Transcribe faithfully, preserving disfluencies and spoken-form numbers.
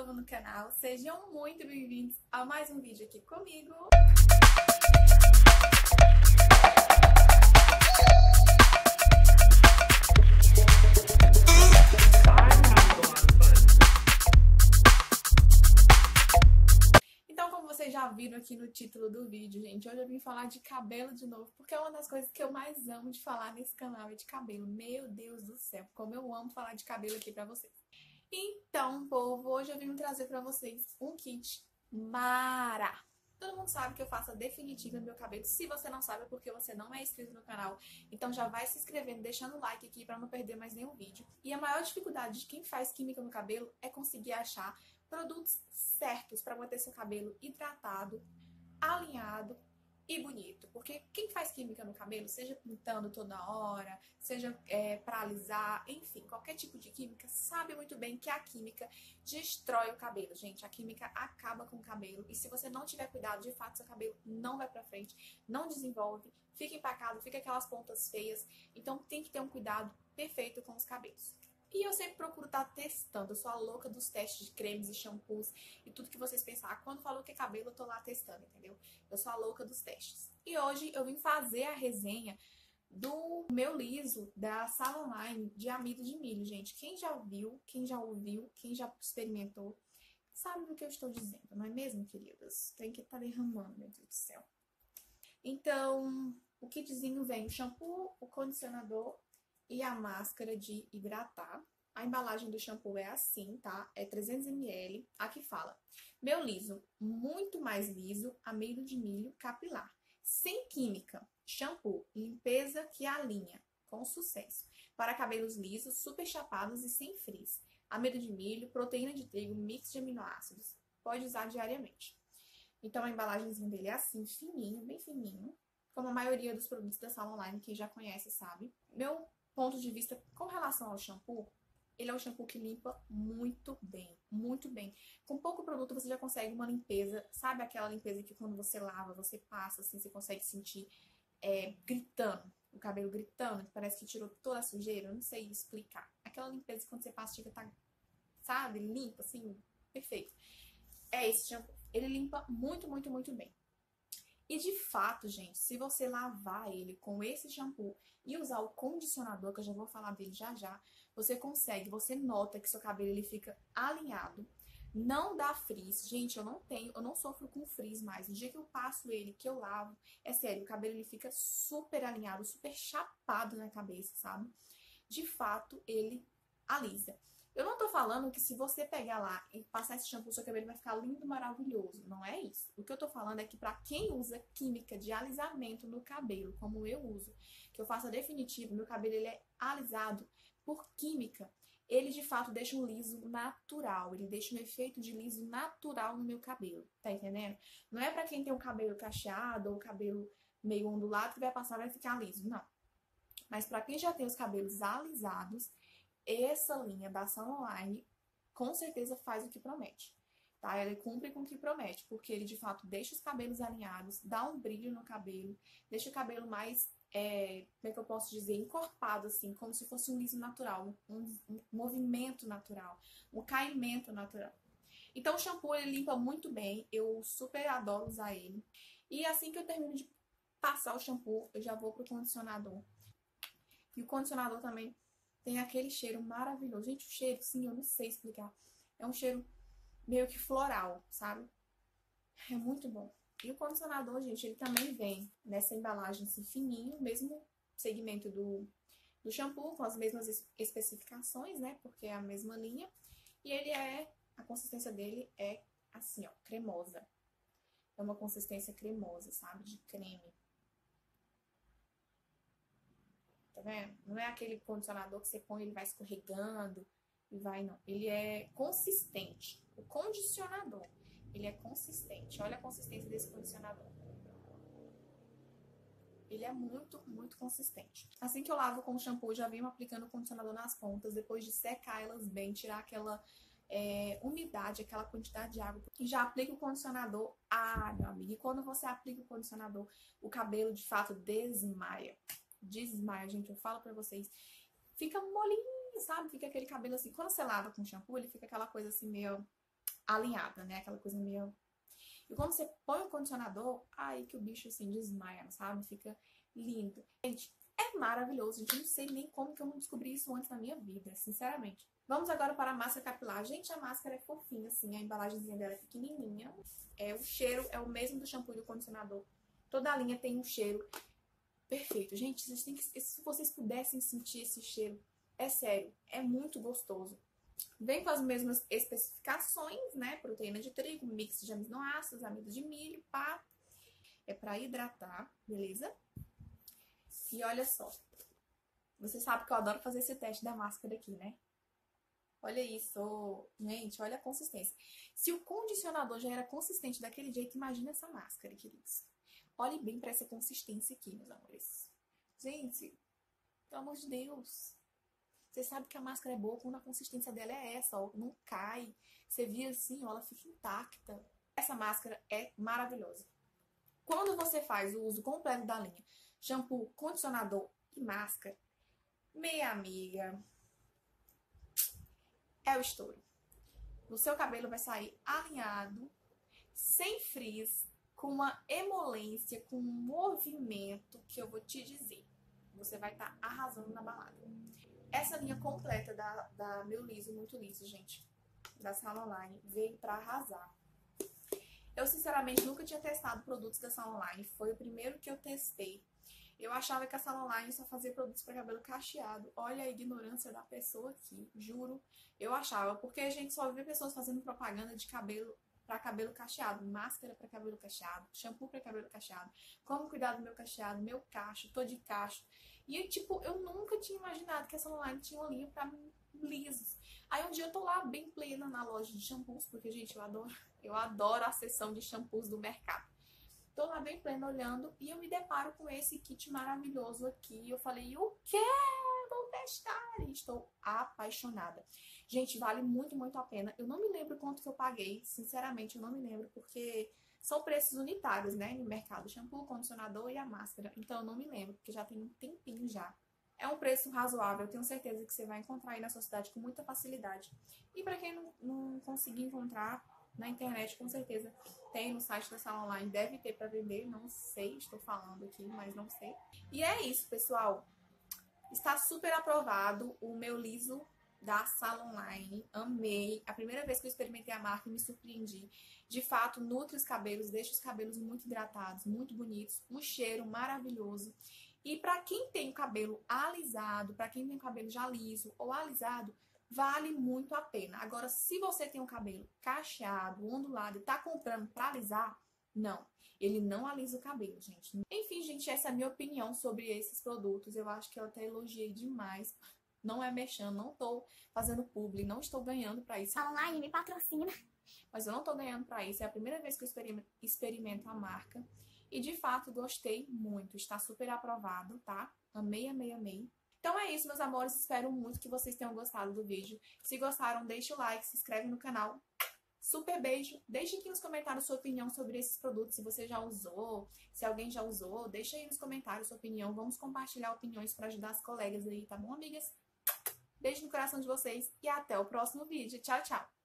novo no canal, sejam muito bem-vindos a mais um vídeo aqui comigo. Então, como vocês já viram aqui no título do vídeo, gente, hoje eu vim falar de cabelo de novo, porque é uma das coisas que eu mais amo de falar nesse canal, é de cabelo. Meu Deus do céu, como eu amo falar de cabelo aqui pra vocês. Então, povo, hoje eu vim trazer pra vocês um kit mara. Todo mundo sabe que eu faço a definitiva no meu cabelo. Se você não sabe, é porque você não é inscrito no canal. Então já vai se inscrevendo, deixando o like aqui pra não perder mais nenhum vídeo. E a maior dificuldade de quem faz química no cabelo é conseguir achar produtos certos pra manter seu cabelo hidratado, alinhado e bonito. Porque quem faz química no cabelo, seja pintando toda hora, seja é, pra alisar, enfim, qualquer tipo de química, sabe muito bem que a química destrói o cabelo, gente. A química acaba com o cabelo e se você não tiver cuidado, de fato, seu cabelo não vai pra frente, não desenvolve, fica empacado, fica aquelas pontas feias. Então tem que ter um cuidado perfeito com os cabelos. E eu sempre procuro estar testando, eu sou a louca dos testes de cremes e shampoos e tudo que vocês pensam. Quando falou que é cabelo, eu tô lá testando, entendeu? Eu sou a louca dos testes. E hoje eu vim fazer a resenha do meu liso da Salon Line de amido de milho, gente. Quem já viu, quem já ouviu, quem já experimentou, sabe do que eu estou dizendo, não é mesmo, queridas? Tem que estar derramando, meu Deus do céu. Então, o kitzinho vem o shampoo, o condicionador e a máscara de hidratar. A embalagem do shampoo é assim, tá? É trezentos mililitros. Aqui fala: meu liso, muito mais liso, amido de milho capilar. Sem química, shampoo, limpeza que alinha, com sucesso. Para cabelos lisos, super chapados e sem frizz. Amido de milho, proteína de trigo, mix de aminoácidos. Pode usar diariamente. Então a embalagenzinha dele é assim, fininho, bem fininho. Como a maioria dos produtos da Salon Line, quem já conhece sabe. Meu ponto de vista com relação ao shampoo, ele é um shampoo que limpa muito bem, muito bem. Com pouco produto você já consegue uma limpeza, sabe aquela limpeza que quando você lava, você passa, assim, você consegue sentir é, gritando, o cabelo gritando, que parece que tirou toda a sujeira, eu não sei explicar. Aquela limpeza que quando você passa, fica, tá, sabe, limpa, assim, perfeito. É esse shampoo, ele limpa muito, muito, muito bem. E de fato, gente, se você lavar ele com esse shampoo e usar o condicionador, que eu já vou falar dele já já, você consegue, você nota que seu cabelo ele fica alinhado, não dá frizz. Gente, eu não tenho, eu não sofro com frizz mais. O dia que eu passo ele, que eu lavo, é sério, o cabelo ele fica super alinhado, super chapado na cabeça, sabe? De fato, ele alisa. Eu não tô falando que se você pegar lá e passar esse shampoo, seu cabelo vai ficar lindo, maravilhoso. Não é isso. O que eu tô falando é que pra quem usa química de alisamento no cabelo, como eu uso, que eu faço a definitiva, meu cabelo ele é alisado por química, ele de fato deixa um liso natural, ele deixa um efeito de liso natural no meu cabelo, tá entendendo? Não é pra quem tem o cabelo cacheado ou o cabelo meio ondulado que vai passar e vai ficar liso, não. Mas pra quem já tem os cabelos alisados, essa linha da Salon Line com certeza faz o que promete, tá? Ele cumpre com o que promete, porque ele de fato deixa os cabelos alinhados, dá um brilho no cabelo, deixa o cabelo mais, é, como é que eu posso dizer, encorpado assim, como se fosse um liso natural, um, um movimento natural, um caimento natural. Então o shampoo ele limpa muito bem, eu super adoro usar ele. E assim que eu termino de passar o shampoo, eu já vou pro condicionador. E o condicionador também tem aquele cheiro maravilhoso. Gente, o cheiro, sim, eu não sei explicar. É um cheiro meio que floral, sabe? É muito bom. E o condicionador, gente, ele também vem nessa embalagem assim, fininho, mesmo segmento do, do shampoo, com as mesmas especificações, né? Porque é a mesma linha. E ele é, a consistência dele é assim, ó, cremosa. É uma consistência cremosa, sabe? De creme. Tá vendo? Não é aquele condicionador que você põe, ele vai escorregando e vai, não. Ele é consistente. O condicionador, ele é consistente. Olha a consistência desse condicionador. Ele é muito, muito consistente. Assim que eu lavo com o shampoo, já venho aplicando o condicionador nas pontas, depois de secar elas bem, tirar aquela é, umidade, aquela quantidade de água. E já aplico o condicionador. Ah, meu amigo, e quando você aplica o condicionador, o cabelo, de fato, desmaia. Desmaia, gente, eu falo pra vocês. Fica molinho, sabe? Fica aquele cabelo assim. Quando você lava com shampoo, ele fica aquela coisa assim meio alinhada, né? Aquela coisa meio... E quando você põe o condicionador, aí que o bicho, assim, desmaia, sabe? Fica lindo. Gente, é maravilhoso. Gente, eu não sei nem como que eu não descobri isso antes na minha vida, sinceramente. Vamos agora para a máscara capilar. Gente, a máscara é fofinha, assim. A embalagenzinha dela é pequenininha. É, o cheiro é o mesmo do shampoo e do condicionador. Toda a linha tem um cheiro perfeito. Gente, vocês têm que, se vocês pudessem sentir esse cheiro, é sério, é muito gostoso. Vem com as mesmas especificações, né? Proteína de trigo, mix de aminoácidos, amido de milho, pá. É pra hidratar, beleza? E olha só. Você sabe que eu adoro fazer esse teste da máscara aqui, né? Olha isso. Gente, olha a consistência. Se o condicionador já era consistente daquele jeito, imagina essa máscara, queridos. Olhem bem pra essa consistência aqui, meus amores. Gente, pelo amor de Deus. Você sabe que a máscara é boa quando a consistência dela é essa, ó, não cai. Você vira assim, ó, ela fica intacta. Essa máscara é maravilhosa. Quando você faz o uso completo da linha shampoo, condicionador e máscara, meia amiga, é o estouro. O seu cabelo vai sair alinhado, sem frizz, com uma emolência, com um movimento que eu vou te dizer. Você vai estar tá arrasando na balada. Essa linha completa da, da Meu Liso, Muito Liso, gente, da Salon Line, veio pra arrasar. Eu, sinceramente, nunca tinha testado produtos da Salon Line. Foi o primeiro que eu testei. Eu achava que a Salon Line só fazia produtos pra cabelo cacheado. Olha a ignorância da pessoa aqui, juro. Eu achava, porque a gente só vê pessoas fazendo propaganda de cabelo pra cabelo cacheado, máscara pra cabelo cacheado, shampoo pra cabelo cacheado, como cuidar do meu cacheado, meu cacho, tô de cacho. E, tipo, eu nunca tinha imaginado que essa online tinha uma linha pra lisos. Aí um dia eu tô lá bem plena na loja de shampoos, porque, gente, eu adoro, eu adoro a seção de shampoos do mercado. Tô lá bem plena olhando e eu me deparo com esse kit maravilhoso aqui. Eu falei, o quê? Vou testar! E estou apaixonada. Gente, vale muito, muito a pena. Eu não me lembro quanto que eu paguei, sinceramente, eu não me lembro, porque... São preços unitários, né? No mercado, shampoo, condicionador e a máscara. Então, eu não me lembro, porque já tem um tempinho já. É um preço razoável, eu tenho certeza que você vai encontrar aí na sua cidade com muita facilidade. E pra quem não, não conseguir encontrar na internet, com certeza tem no site da Salon Line, deve ter pra vender, não sei, estou falando aqui, mas não sei. E é isso, pessoal. Está super aprovado o Meu Liso da Salon Line, amei. A primeira vez que eu experimentei a marca, me surpreendi. De fato, nutre os cabelos, deixa os cabelos muito hidratados, muito bonitos, um cheiro maravilhoso. E pra quem tem o cabelo alisado, pra quem tem o cabelo já liso ou alisado, vale muito a pena. Agora, se você tem um cabelo cacheado, ondulado e tá comprando pra alisar, não, ele não alisa o cabelo, gente. Enfim, gente, essa é a minha opinião sobre esses produtos. Eu acho que eu até elogiei demais. Não é mexendo, não tô fazendo publi, não estou ganhando pra isso. Salon Line, me patrocina. Mas eu não tô ganhando pra isso, é a primeira vez que eu experimento a marca. E de fato, gostei muito, está super aprovado, tá? Amei, amei, amei. Então é isso, meus amores, espero muito que vocês tenham gostado do vídeo. Se gostaram, deixa o like, se inscreve no canal. Super beijo, deixe aqui nos comentários sua opinião sobre esses produtos, se você já usou, se alguém já usou. Deixa aí nos comentários sua opinião, vamos compartilhar opiniões pra ajudar as colegas aí, tá bom, amigas? Beijo no coração de vocês e até o próximo vídeo. Tchau, tchau!